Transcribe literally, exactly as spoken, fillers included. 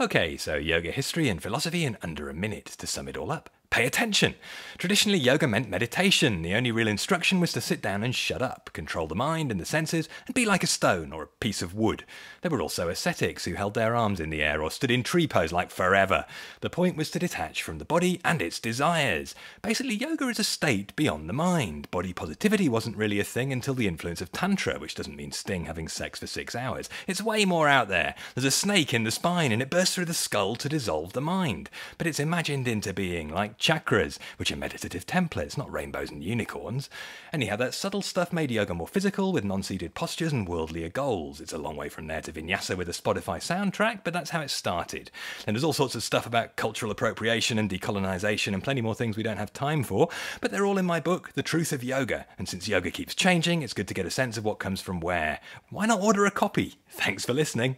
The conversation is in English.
Okay, so yoga history and philosophy in under a minute to sum it all up. Pay attention. Traditionally, yoga meant meditation. The only real instruction was to sit down and shut up, control the mind and the senses, and be like a stone or a piece of wood. There were also ascetics who held their arms in the air or stood in tree pose like forever. The point was to detach from the body and its desires. Basically, yoga is a state beyond the mind. Body positivity wasn't really a thing until the influence of Tantra, which doesn't mean Sting having sex for six hours. It's way more out there. There's a snake in the spine and it bursts through the skull to dissolve the mind. But it's imagined into being, like chakras, which are meditative templates, not rainbows and unicorns. Anyhow, that subtle stuff made yoga more physical, with non-seated postures and worldlier goals. It's a long way from there to vinyasa with a Spotify soundtrack, but that's how it started. And there's all sorts of stuff about cultural appropriation and decolonization and plenty more things we don't have time for, but they're all in my book, The Truth of Yoga. And since yoga keeps changing, it's good to get a sense of what comes from where. Why not order a copy? Thanks for listening.